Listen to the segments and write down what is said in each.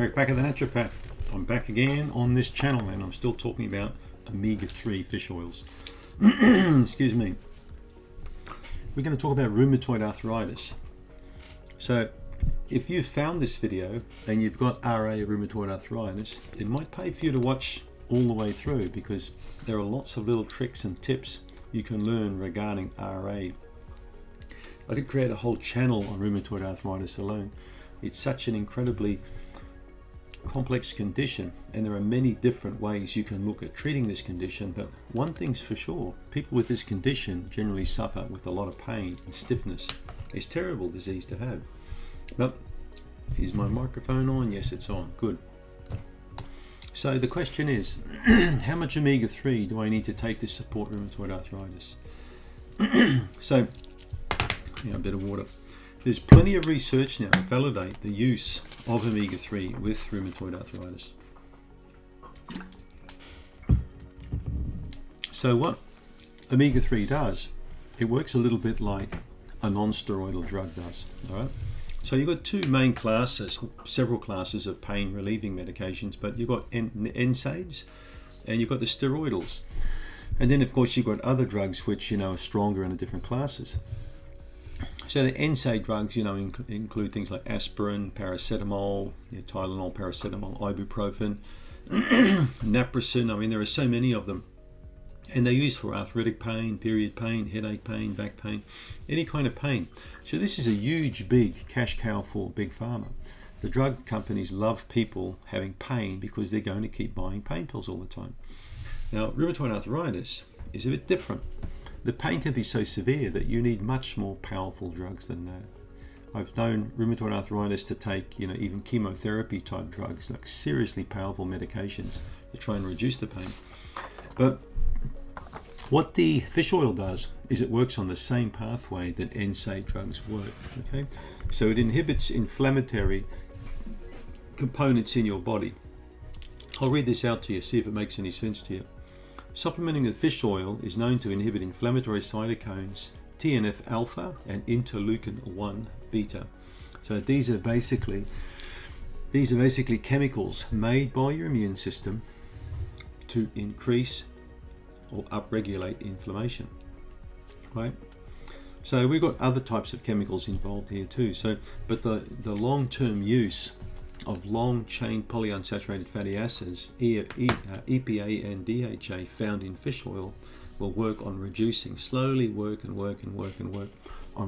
Eric Bakker, the naturopath. I'm back again on this channel and I'm still talking about omega-3 fish oils. Excuse me. We're going to talk about rheumatoid arthritis. So if you found this video and you've got RA, rheumatoid arthritis, it might pay for you to watch all the way through, because there are lots of little tricks and tips you can learn regarding RA. I could create a whole channel on rheumatoid arthritis alone. It's such an incredibly complex condition, and there are many different ways you can look at treating this condition, but one thing's for sure, people with this condition generally suffer with a lot of pain and stiffness. It's a terrible disease to have. But is my microphone on? Yes, it's on. Good. So the question is, how much omega-3 do I need to take to support rheumatoid arthritis? So, yeah, a bit of water. There's plenty of research now to validate the use of omega-3 with rheumatoid arthritis. So what omega-3 does, it works a little bit like a non-steroidal drug does. All right. So you've got two main classes, several classes of pain relieving medications, but you've got NSAIDs and you've got the steroidals. And then of course you've got other drugs which, you know, are stronger in the different classes. So the NSAID drugs, you know, include things like aspirin, paracetamol, Tylenol, paracetamol, ibuprofen, naproxen. I mean, there are so many of them. And they're used for arthritic pain, period pain, headache pain, back pain, any kind of pain. So this is a huge, big cash cow for Big Pharma. The drug companies love people having pain because they're going to keep buying pain pills all the time. Now, rheumatoid arthritis is a bit different. The pain can be so severe that you need much more powerful drugs than that. I've known rheumatoid arthritis to take, you know, even chemotherapy type drugs, like seriously powerful medications to try and reduce the pain. But what the fish oil does is it works on the same pathway that NSAID drugs work, okay? So it inhibits inflammatory components in your body. I'll read this out to you, see if it makes any sense to you. Supplementing with fish oil is known to inhibit inflammatory cytokines, TNF-alpha and interleukin-1 beta. So these are basically chemicals made by your immune system to increase or upregulate inflammation, right? So we've got other types of chemicals involved here too. So, but the long-term use of long-chain polyunsaturated fatty acids, EPA and DHA, found in fish oil, will work on reducing, slowly work on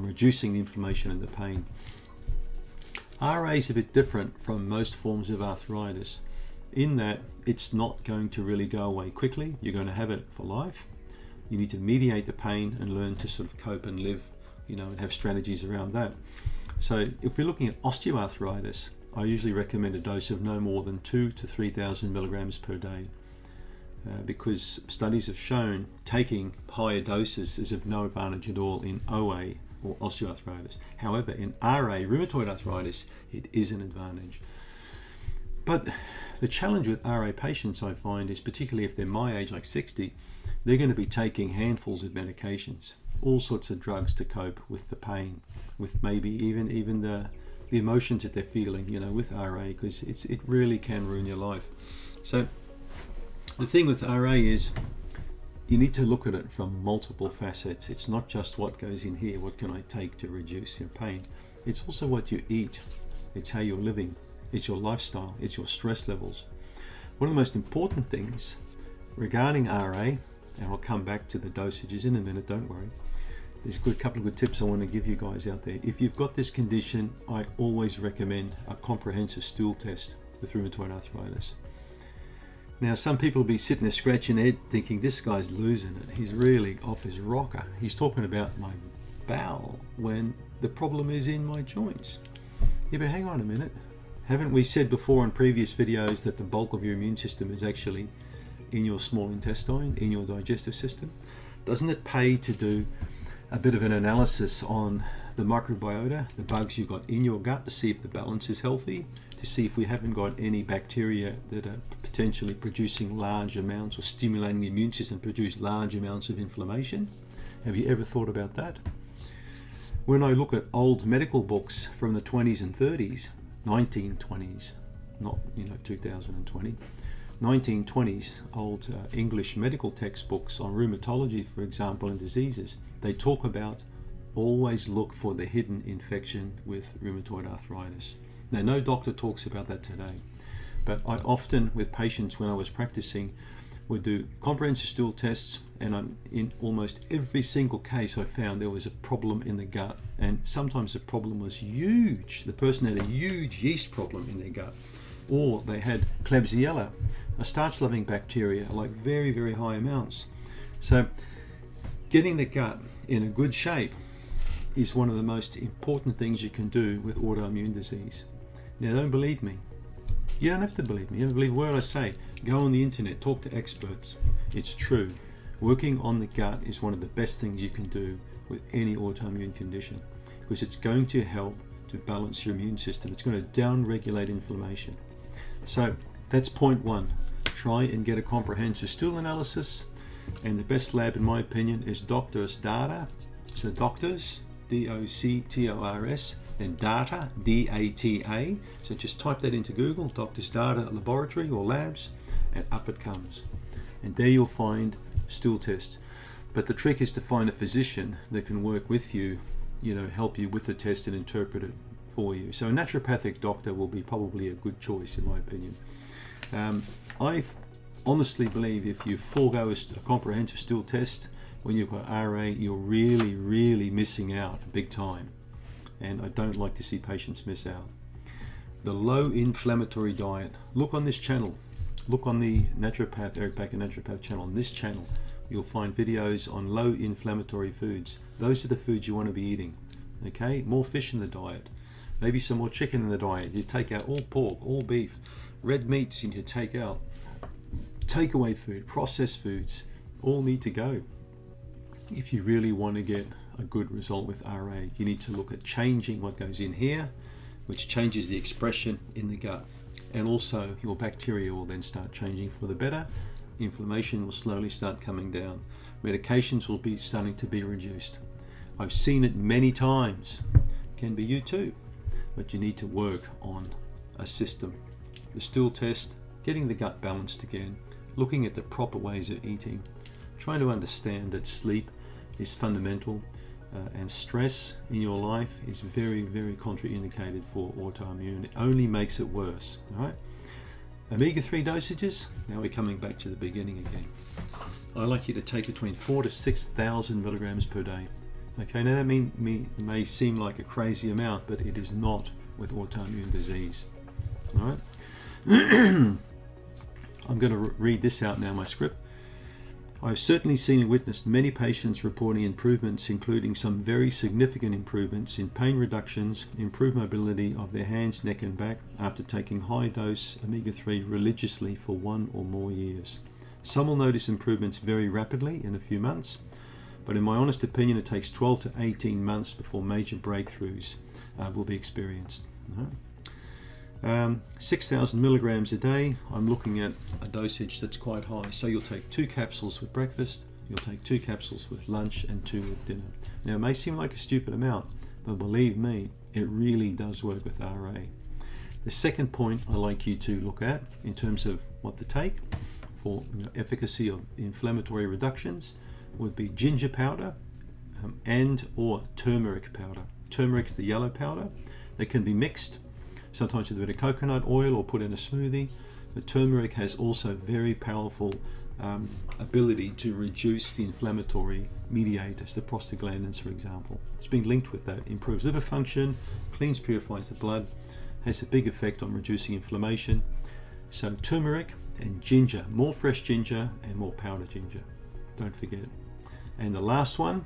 reducing the inflammation and the pain. RA is a bit different from most forms of arthritis, in that it's not going to really go away quickly. You're going to have it for life. You need to mediate the pain and learn to sort of cope and live, you know, and have strategies around that. So if we're looking at osteoarthritis, I usually recommend a dose of no more than 2,000 to 3,000 milligrams per day, because studies have shown taking higher doses is of no advantage at all in OA or osteoarthritis. However, in RA, rheumatoid arthritis, it is an advantage. But the challenge with RA patients, I find, is particularly if they're my age, like 60, they're going to be taking handfuls of medications, all sorts of drugs to cope with the pain, with maybe even the emotions that they're feeling, you know, with RA, because it really can ruin your life. So the thing with RA is you need to look at it from multiple facets. It's not just what goes in here, what can I take to reduce your pain? It's also what you eat. It's how you're living. It's your lifestyle, it's your stress levels. One of the most important things regarding RA, and I'll come back to the dosages in a minute, don't worry. There's a couple of good tips I want to give you guys out there. If you've got this condition, I always recommend a comprehensive stool test with rheumatoid arthritis. Now, some people will be sitting there scratching their head thinking, this guy's losing it. He's really off his rocker. He's talking about my bowel when the problem is in my joints. Yeah, but hang on a minute. Haven't we said before in previous videos that the bulk of your immune system is actually in your small intestine, in your digestive system? Doesn't it pay to do a bit of an analysis on the microbiota, the bugs you've got in your gut, to see if the balance is healthy, to see if we haven't got any bacteria that are potentially producing large amounts or stimulating the immune system to produce large amounts of inflammation? Have you ever thought about that? When I look at old medical books from the 20s and 30s, 1920s, not 2020. 1920s old English medical textbooks on rheumatology, for example, and diseases, they talk about always look for the hidden infection with rheumatoid arthritis. Now, no doctor talks about that today, but I often, with patients when I was practicing, would do comprehensive stool tests, and in almost every single case I found there was a problem in the gut, and sometimes the problem was huge. The person had a huge yeast problem in their gut, or they had Klebsiella, a starch-loving bacteria, like very, very high amounts. So getting the gut in a good shape is one of the most important things you can do with autoimmune disease. Now, don't believe me. You don't have to believe me. You don't believe what I say. Go on the internet, talk to experts. It's true. Working on the gut is one of the best things you can do with any autoimmune condition, because it's going to help to balance your immune system. It's going to downregulate inflammation. So that's point one. Try and get a comprehensive stool analysis. And the best lab, in my opinion, is Doctor's Data. So Doctors, D-O-C-T-O-R-S, then Data, D-A-T-A. So just type that into Google, Doctor's Data Laboratory or Labs, and up it comes. And there you'll find stool tests. But the trick is to find a physician that can work with you, help you with the test and interpret it for you. So a naturopathic doctor will be probably a good choice, in my opinion. I honestly believe if you forego a comprehensive stool test when you've got RA, you're really, really missing out big time. And I don't like to see patients miss out. The low inflammatory diet. Look on this channel. Look on the naturopath, Eric Bakker naturopath channel. On this channel, you'll find videos on low inflammatory foods. Those are the foods you want to be eating. Okay, more fish in the diet. Maybe some more chicken in the diet. You take out all pork, all beef, red meats, and you take out takeaway food, processed foods, all need to go. If you really want to get a good result with RA, you need to look at changing what goes in here, which changes the expression in the gut. And also your bacteria will then start changing for the better. Inflammation will slowly start coming down. Medications will be starting to be reduced. I've seen it many times. Can be you too, but you need to work on a system. The stool test, getting the gut balanced again, looking at the proper ways of eating, trying to understand that sleep is fundamental, and stress in your life is very, very contraindicated for autoimmune. It only makes it worse, all right? Omega 3 dosages, now we're coming back to the beginning again. I like you to take between 4,000 to 6,000 milligrams per day. Okay, now that may seem like a crazy amount, but it is not with autoimmune disease. All right, I'm going to read this out now, my script. I've certainly seen and witnessed many patients reporting improvements, including some very significant improvements in pain reductions, improved mobility of their hands, neck and back after taking high dose omega-3 religiously for 1 or more years. Some will notice improvements very rapidly in a few months, but in my honest opinion, it takes 12 to 18 months before major breakthroughs will be experienced. 6,000 milligrams a day, I'm looking at a dosage that's quite high. So you'll take 2 capsules with breakfast, you'll take 2 capsules with lunch, and 2 with dinner. Now, it may seem like a stupid amount, but believe me, it really does work with RA. The second point I like you to look at in terms of what to take for efficacy of inflammatory reductions would be ginger powder and or turmeric powder. Turmeric's the yellow powder that can be mixed. Sometimes with a bit of coconut oil or put in a smoothie. The turmeric has also very powerful ability to reduce the inflammatory mediators, the prostaglandins, for example. It's been linked with that. Improves liver function, cleans, purifies the blood, has a big effect on reducing inflammation. So turmeric and ginger, more fresh ginger and more powdered ginger. Don't forget. And the last one,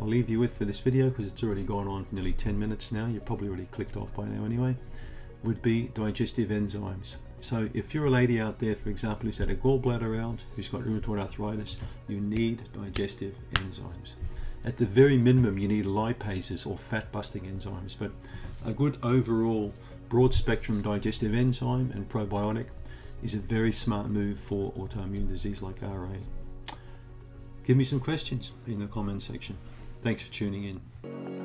I'll leave you with for this video because it's already gone on for nearly 10 minutes now. You're probably already clicked off by now anyway, would be digestive enzymes. So if you're a lady out there, for example, who's had a gallbladder out, who's got rheumatoid arthritis, you need digestive enzymes. At the very minimum, you need lipases or fat-busting enzymes, but a good overall broad-spectrum digestive enzyme and probiotic is a very smart move for autoimmune disease like RA. Give me some questions in the comment section. Thanks for tuning in.